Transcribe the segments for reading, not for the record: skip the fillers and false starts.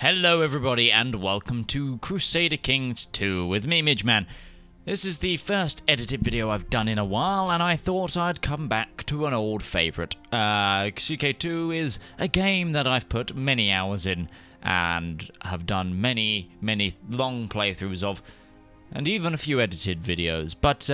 Hello everybody and welcome to Crusader Kings 2 with me, Midgeman. This is the first edited video I've done in a while and I thought I'd come back to an old favourite. CK2 is a game that I've put many hours in and have done many long playthroughs of and even a few edited videos. But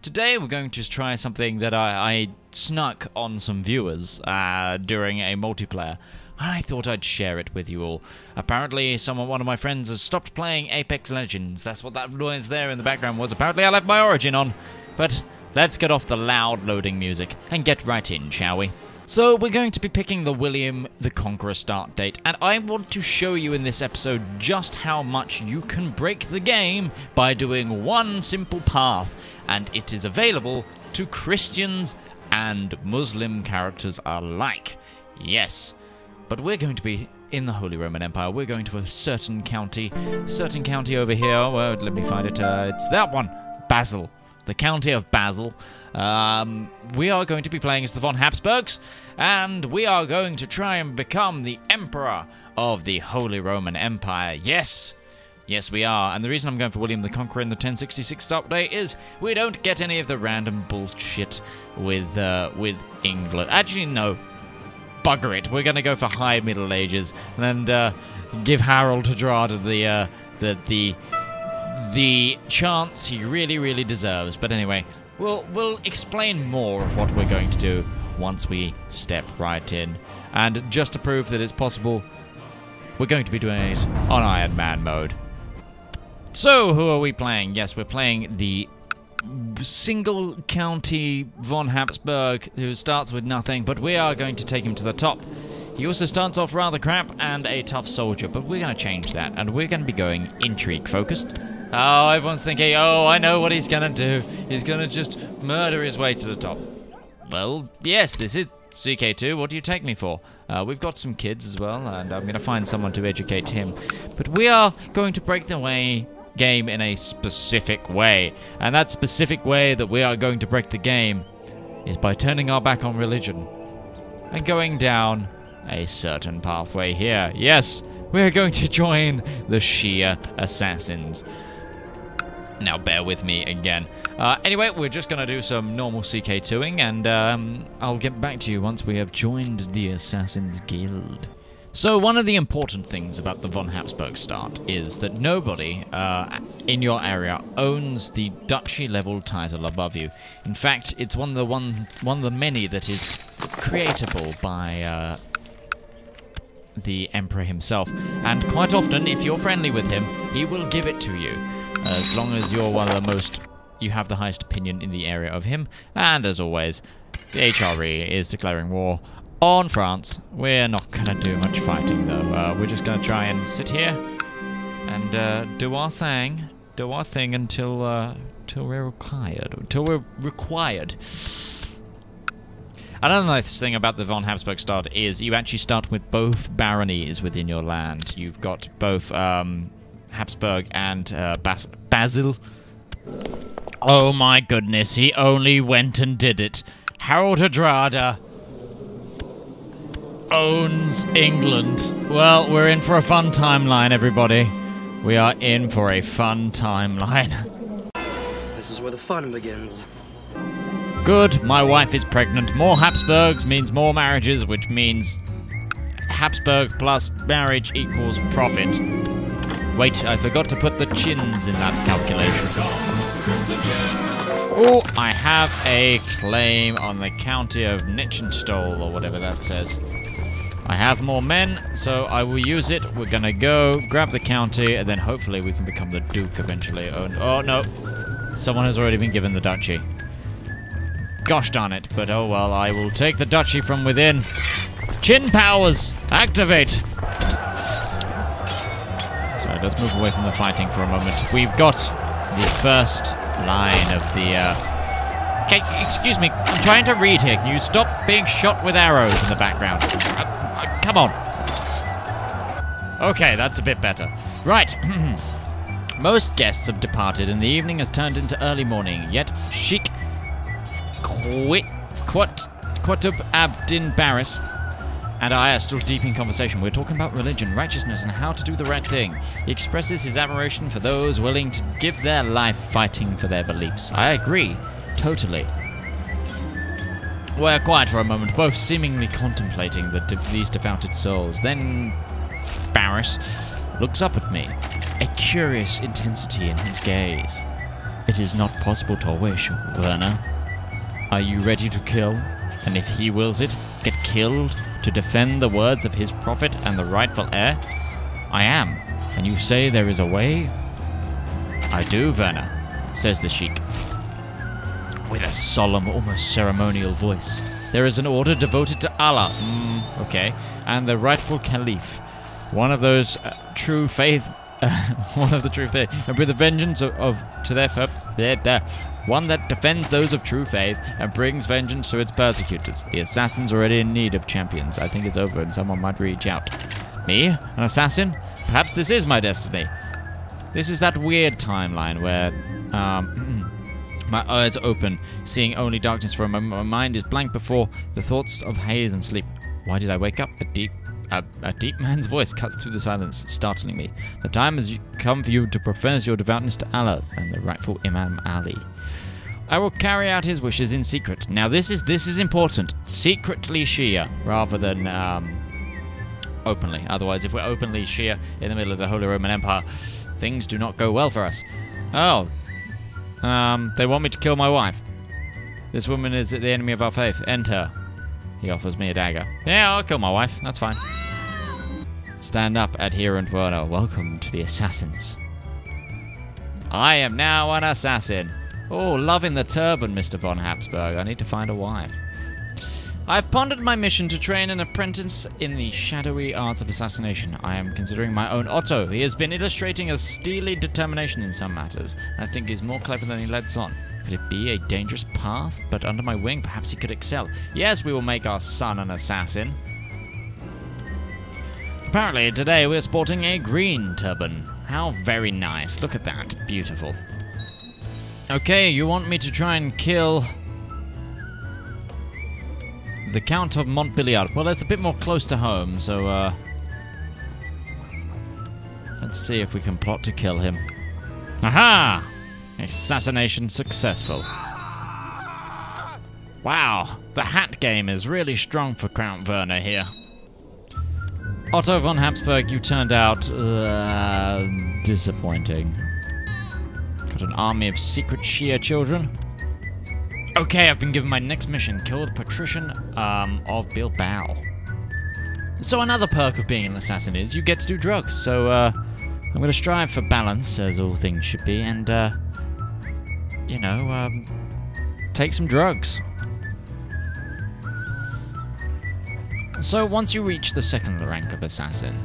today we're going to try something that I snuck on some viewers during a multiplayer. I thought I'd share it with you all. Apparently, one of my friends has stopped playing Apex Legends. That's what that noise there in the background was. Apparently, I left my origin on. But let's get off the loud loading music and get right in, shall we? So we're going to be picking the William the Conqueror start date, and I want to show you in this episode just how much you can break the game by doing one simple path, and it is available to Christians and Muslim characters alike. Yes. But we're going to be in the Holy Roman Empire. We're going to a certain county over here. Well, let me find it. It's that one, Basel, the county of Basel. We are going to be playing as the Von Habsburgs, and we are going to try and become the Emperor of the Holy Roman Empire. Yes, yes we are. And the reason I'm going for William the Conqueror in the 1066 start date is we don't get any of the random bullshit with England. Actually, no. Bugger it. We're going to go for High Middle Ages and give Harald Hardrada the chance he really deserves. But anyway, we'll explain more of what we're going to do once we step right in. And just to prove that it's possible, we're going to be doing it on Iron Man mode. So, who are we playing? Yes, we're playing the single county Von Habsburg, who starts with nothing, but we are going to take him to the top. He also starts off rather crap and a tough soldier, but we're going to change that, and we're going to be going intrigue focused. Oh, everyone's thinking, oh, I know what he's going to do. He's going to just murder his way to the top. Well, yes, this is CK2. What do you take me for? We've got some kids as well, and I'm going to find someone to educate him. But we are going to break the game in a specific way, and that specific way that we are going to break the game is by turning our back on religion and going down a certain pathway here. Yes, we're going to join the Shia Assassins. Now bear with me again. Anyway, we're just going to do some normal CK2ing, and I'll get back to you once we have joined the Assassins Guild. So one of the important things about the Von Habsburg start is that nobody in your area owns the duchy level title above you. In fact, it's one of the many that is creatable by the Emperor himself. And quite often, if you're friendly with him, he will give it to you, as long as you're you have the highest opinion in the area of him. And as always, the HRE is declaring war on France. We're not going to do much fighting, though. We're just going to try and sit here and do our thing. Do our thing until we're required. Until we're required. Another nice thing about the Von Habsburg start is you actually start with both baronies within your land. You've got both Habsburg and Basel. Oh my goodness, he only went and did it. Harald Hardrada owns England. Well, we're in for a fun timeline, everybody. We are in for a fun timeline. This is where the fun begins. Good, my wife is pregnant. More Habsburgs means more marriages, which means Habsburg plus marriage equals profit. Wait, I forgot to put the chins in that calculation. Oh, I have a claim on the county of Nichenstall, or whatever that says. I have more men, so I will use it. We're gonna go grab the county, and then hopefully we can become the Duke eventually. Oh no, someone has already been given the duchy. Gosh darn it, but oh well, I will take the duchy from within. Chin powers, activate! So let's move away from the fighting for a moment. We've got the first line of the Okay, excuse me, I'm trying to read here. Can you stop being shot with arrows in the background? Come on. Okay, that's a bit better. Right. Most guests have departed, and the evening has turned into early morning. Yet Sheik Quatub Abdin Baris And I are still deep in conversation. We're talking about religion, righteousness, and how to do the right thing. He expresses his admiration for those willing to give their life fighting for their beliefs. I agree, totally. We're quiet for a moment, both seemingly contemplating these devoted souls. Then Baris looks up at me, a curious intensity in his gaze. It is not possible to wish, Werner. Are you ready to kill? And if he wills it, get killed to defend the words of his prophet and the rightful heir? I am. And you say there is a way? I do, Werner, says the Sheik, with a solemn, almost ceremonial voice. There is an order devoted to Allah, and the rightful Caliph, one of the true faith, and with a vengeance one that defends those of true faith and brings vengeance to its persecutors. The assassins are already in need of champions. I think it's over and someone might reach out. Me? An assassin? Perhaps this is my destiny. This is that weird timeline where, my eyes open, seeing only darkness for a moment. My mind is blank before the thoughts of haze and sleep. Why did I wake up? A deep man's voice cuts through the silence, startling me. The time has come for you to profess your devoutness to Allah and the rightful Imam Ali. I will carry out his wishes in secret. Now this is important. Secretly Shia, rather than openly. Otherwise, if we're openly Shia in the middle of the Holy Roman Empire, things do not go well for us. Oh. They want me to kill my wife. This woman is the enemy of our faith. End her. He offers me a dagger. Yeah, I'll kill my wife. That's fine. Stand up, adherent Werner. Welcome to the Assassins. I am now an assassin. Oh, loving the turban, Mr. Von Habsburg. I need to find a wife. I've pondered my mission to train an apprentice in the shadowy arts of assassination. I am considering my own Otto. He has been illustrating a steely determination in some matters. I think he's more clever than he lets on. Could it be a dangerous path? But under my wing, perhaps he could excel. Yes, we will make our son an assassin. Apparently, today we're sporting a green turban. How very nice. Look at that. Beautiful. Okay, you want me to try and kill the Count of Montbéliard. Well, that's a bit more close to home, so let's see if we can plot to kill him. Aha! Assassination successful. Wow, the hat game is really strong for Count Werner here. Otto von Habsburg, you turned out disappointing. Got an army of secret Shia children. Okay, I've been given my next mission. Kill the patrician of Bilbao. So another perk of being an assassin is you get to do drugs. So I'm going to strive for balance, as all things should be, and, take some drugs. So once you reach the second rank of assassin,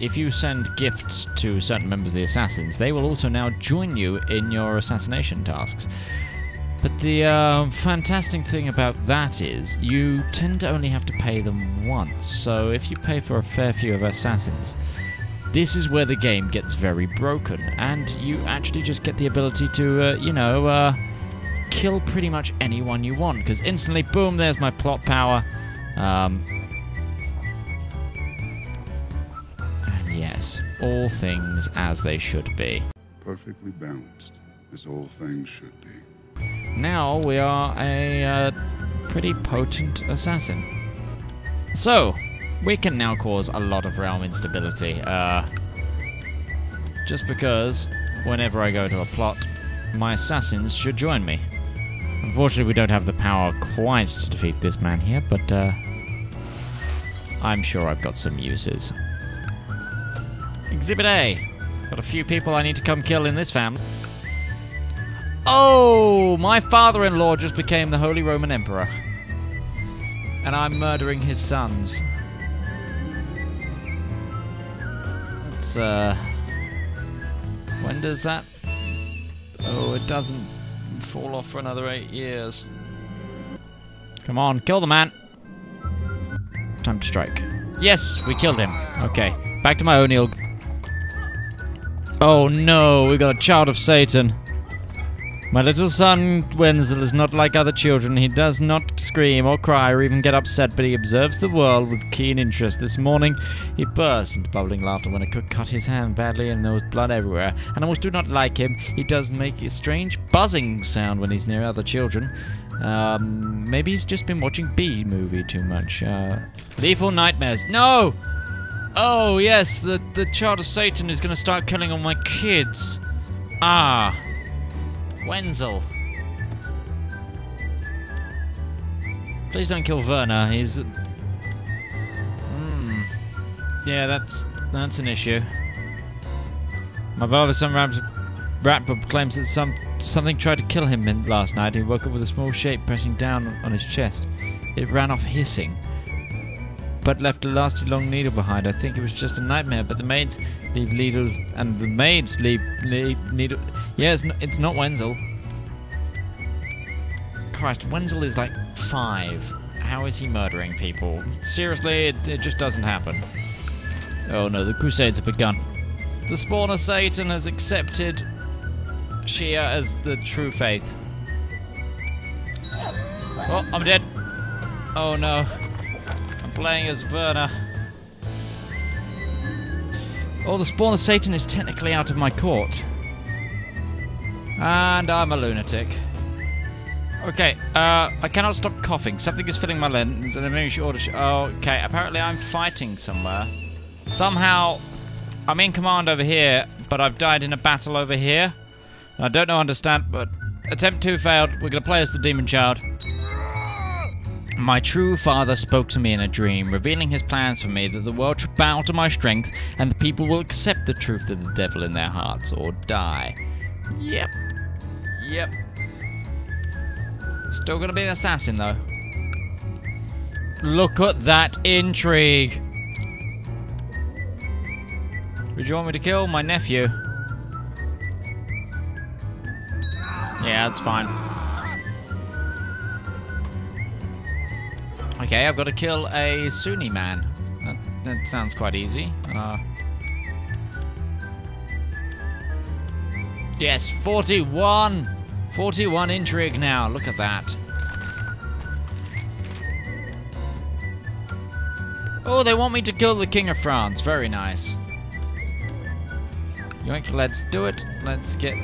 if you send gifts to certain members of the assassins, they will also now join you in your assassination tasks. But the fantastic thing about that is you tend to only have to pay them once, so if you pay for a fair few of assassins, this is where the game gets very broken, and you actually just get the ability to, kill pretty much anyone you want, because instantly, boom, there's my plot power. And yes, all things as they should be. Perfectly balanced, as all things should be. Now we are a pretty potent assassin. So, we can now cause a lot of realm instability. Just because whenever I go to a plot, my assassins should join me. Unfortunately, we don't have the power quite to defeat this man here, but I'm sure I've got some uses. Exhibit A. Got a few people I need to come kill in this family. Oh, my father-in-law just became the Holy Roman Emperor. And I'm murdering his sons. That's, when does that? Oh, it doesn't fall off for another 8 years. Come on, kill the man. Time to strike. Yes, we killed him. Okay, back to my O'Neill. Oh no, we got a child of Satan. My little son, Wenzel, is not like other children. He does not scream or cry or even get upset, but he observes the world with keen interest. This morning, he burst into bubbling laughter when a cook cut his hand badly and there was blood everywhere. Animals do not like him. He does make a strange buzzing sound when he's near other children. Maybe he's just been watching B-movie too much. Lethal Nightmares. No! Oh, yes, the child of Satan is going to start killing all my kids. Ah. Wenzel. Please don't kill Verna. He's... Yeah, that's an issue. My brother, some rapper, claims that something tried to kill him last night. He woke up with a small shape pressing down on his chest. It ran off hissing, but left a lasting long needle behind. I think it was just a nightmare, but the maids leave needles, and the maids leave needle. Yeah, it's not Wenzel. Christ, Wenzel is like 5. How is he murdering people? Seriously, it just doesn't happen. Oh no, the Crusades have begun. The spawn of Satan has accepted Shia as the true faith. Oh, I'm dead. Oh no. Playing as Werner. Oh, the spawn of Satan is technically out of my court. And I'm a lunatic. Okay, I cannot stop coughing. Something is filling my lungs, and maybe should order. Okay, apparently I'm fighting somewhere. Somehow, I'm in command over here, but I've died in a battle over here. I don't know, understand, but attempt 2 failed. We're gonna play as the demon child. My true father spoke to me in a dream, revealing his plans for me, that the world should bow to my strength and the people will accept the truth of the devil in their hearts or die. Yep. Yep. Still gonna be an assassin though. Look at that intrigue. Would you want me to kill my nephew? Yeah, that's fine. Okay, I've got to kill a Sunni man. That sounds quite easy. Yes, 41! 41 intrigue now, look at that. Oh, they want me to kill the King of France, very nice. Yoink, let's do it. Let's get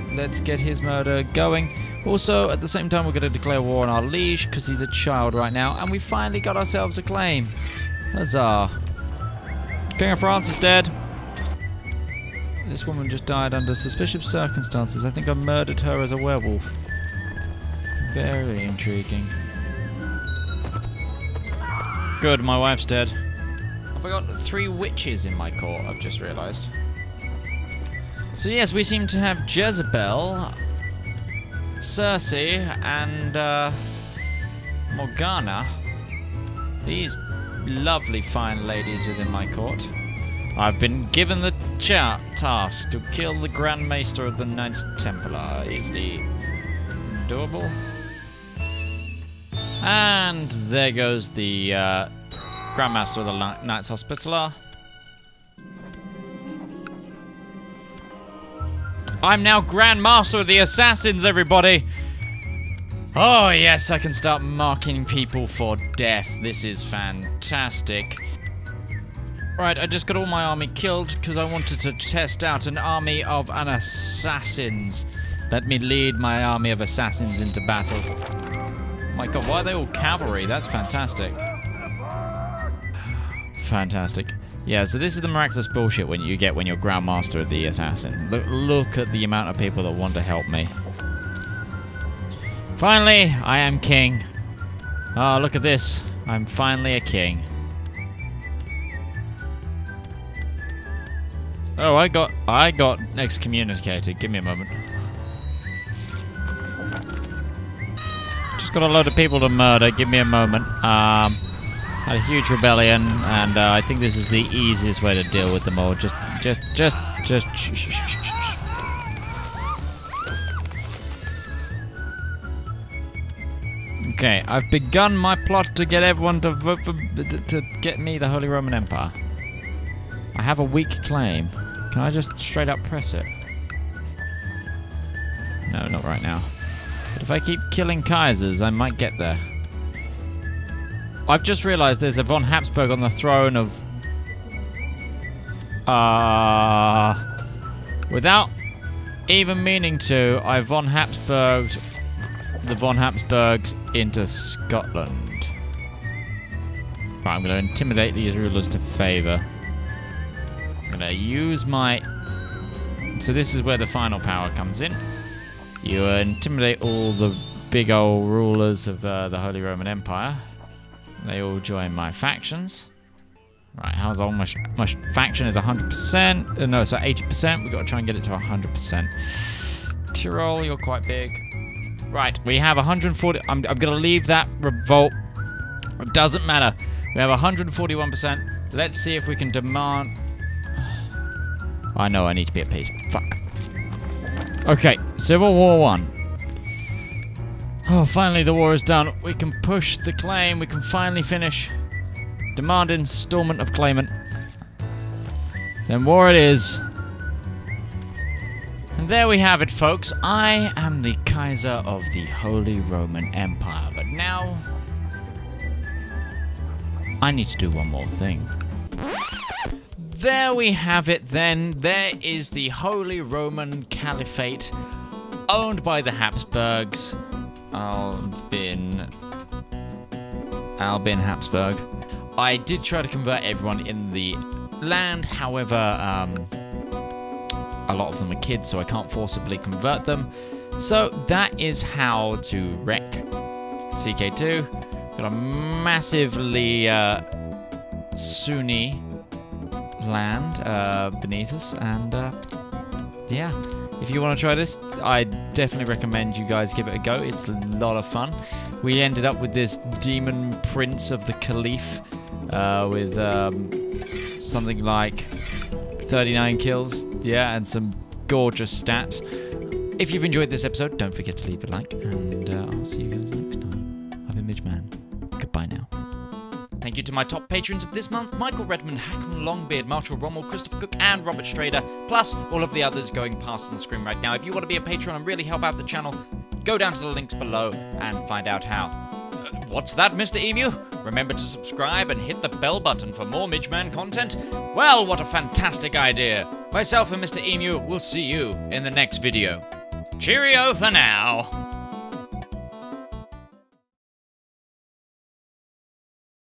his murder going. Also, at the same time, we're going to declare war on our liege, because he's a child right now, and we finally got ourselves a claim. Huzzah. King of France is dead. This woman just died under suspicious circumstances. I think I murdered her as a werewolf. Very intriguing. Good, my wife's dead. I've got 3 witches in my court, I've just realised. So yes, we seem to have Jezebel, Cersei and Morgana, these lovely fine ladies within my court. I've been given the task to kill the Grand Master of the Knights Templar. Easily doable. And there goes the Grand Master of the Knights Hospitaller. I'm now Grand Master of the Assassins, everybody! Oh yes, I can start marking people for death. This is fantastic. Right, I just got all my army killed because I wanted to test out an army of assassins. Let me lead my army of assassins into battle. Oh my god, why are they all cavalry? That's fantastic. Fantastic. Yeah, so this is the miraculous bullshit when you get when you're Grand Master of the Assassin. Look at the amount of people that want to help me. Finally, I am king. Oh, look at this. I'm finally a king. Oh, I got excommunicated. Give me a moment. Just got a load of people to murder. Give me a moment. Had a huge rebellion, and I think this is the easiest way to deal with them all. Just. Shh. Okay, I've begun my plot to get everyone to vote for to get me the Holy Roman Empire. I have a weak claim. Can I just straight up press it? No, not right now. But if I keep killing Kaisers, I might get there. I've just realized there's a Von Habsburg on the throne of... without even meaning to, I Von Habsburged the Von Habsburgs into Scotland. Right, I'm going to intimidate these rulers to favor. I'm going to use my... So this is where the final power comes in. You intimidate all the big old rulers of the Holy Roman Empire. They all join my factions. Right, how's all my faction is 100%. No, so 80%. We've got to try and get it to 100%. Tyrol, you're quite big. Right, we have 140. I'm going to leave that revolt. It doesn't matter. We have 141%. Let's see if we can demand... I know I need to be at peace. Fuck. Okay, Civil War 1. Oh, finally the war is done. We can push the claim. We can finally finish. Demand installment of claimant. Then war it is. And there we have it, folks. I am the Kaiser of the Holy Roman Empire. But now... I need to do one more thing. There we have it then. There is the Holy Roman Caliphate, owned by the Habsburgs. Albin Habsburg. I did try to convert everyone in the land, however, a lot of them are kids, so I can't forcibly convert them. So that is how to wreck CK2. Got a massively Sunni land beneath us, and yeah. If you want to try this, I definitely recommend you guys give it a go. It's a lot of fun. We ended up with this demon prince of the caliph with something like 39 kills, yeah, and some gorgeous stats. If you've enjoyed this episode, don't forget to leave a like, and I'll see you guys next time. I've been Midgeman. Goodbye now. Thank you to my top patrons of this month, Michael Redman, Hacken Longbeard, Marshall Rommel, Christopher Cook, and Robert Strader, plus all of the others going past on the screen right now. If you want to be a patron and really help out the channel, go down to the links below and find out how. What's that, Mr. Emu? Remember to subscribe and hit the bell button for more Midgeman content? Well, what a fantastic idea. Myself and Mr. Emu will see you in the next video. Cheerio for now.